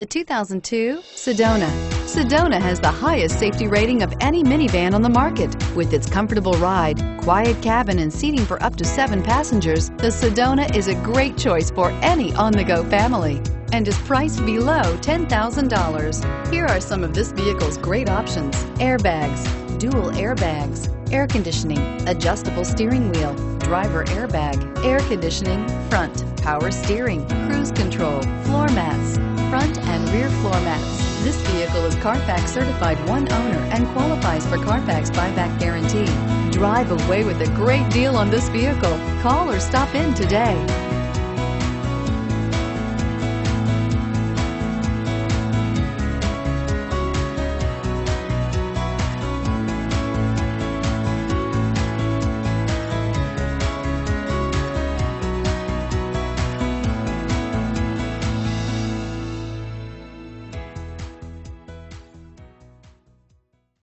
The 2002 Sedona. Sedona has the highest safety rating of any minivan on the market. With its comfortable ride, quiet cabin, and seating for up to 7 passengers, the Sedona is a great choice for any on-the-go family and is priced below $10,000. Here are some of this vehicle's great options: airbags, dual airbags, air conditioning, adjustable steering wheel, driver airbag, air conditioning, front, power steering, cruise control, floor mats, front and rear floor mats. This vehicle is Carfax certified one owner and qualifies for Carfax buyback guarantee. Drive away with a great deal on this vehicle. Call or stop in today.